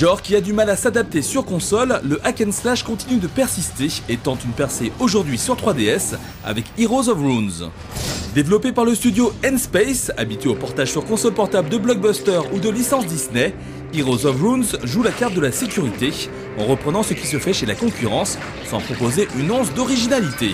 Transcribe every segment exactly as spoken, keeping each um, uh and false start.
genre qui a du mal à s'adapter sur console, le hack and slash continue de persister et tente une percée aujourd'hui sur trois D S avec Heroes of Ruin. Développé par le studio N-Space, habitué au portage sur console portable de blockbusters ou de licences Disney, Heroes of Ruin joue la carte de la sécurité en reprenant ce qui se fait chez la concurrence sans proposer une once d'originalité.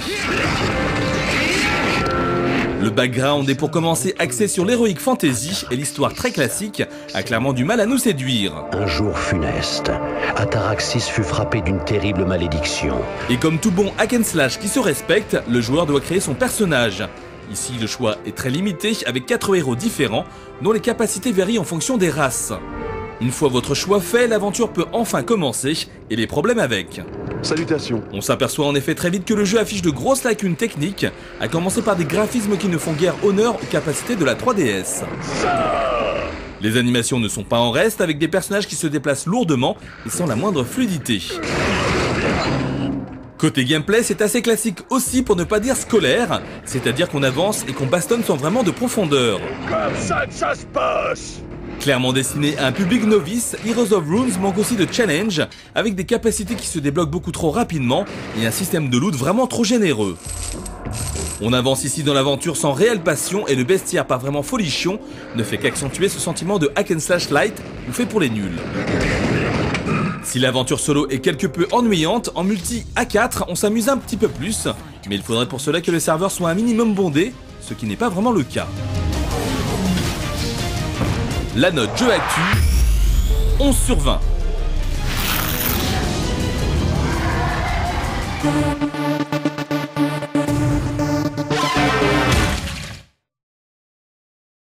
Le background est pour commencer axé sur l'héroïque fantasy et l'histoire très classique a clairement du mal à nous séduire. Un jour funeste, Ataraxis fut frappé d'une terrible malédiction. Et comme tout bon hack and slash qui se respecte, le joueur doit créer son personnage. Ici, le choix est très limité avec quatre héros différents dont les capacités varient en fonction des races. Une fois votre choix fait, l'aventure peut enfin commencer et les problèmes avec. Salutations. On s'aperçoit en effet très vite que le jeu affiche de grosses lacunes techniques, à commencer par des graphismes qui ne font guère honneur aux capacités de la trois D S. Les animations ne sont pas en reste, avec des personnages qui se déplacent lourdement et sans la moindre fluidité. Côté gameplay, c'est assez classique aussi pour ne pas dire scolaire, c'est-à-dire qu'on avance et qu'on bastonne sans vraiment de profondeur. Comme ça que ça se passe! Clairement destiné à un public novice, Heroes of Ruin manque aussi de challenge, avec des capacités qui se débloquent beaucoup trop rapidement et un système de loot vraiment trop généreux. On avance ici dans l'aventure sans réelle passion et le bestiaire pas vraiment folichon ne fait qu'accentuer ce sentiment de hack and slash light ou fait pour les nuls. Si l'aventure solo est quelque peu ennuyante, en multi à quatre on s'amuse un petit peu plus, mais il faudrait pour cela que le serveur soit un minimum bondé, ce qui n'est pas vraiment le cas. La note JeuxActu, onze sur vingt.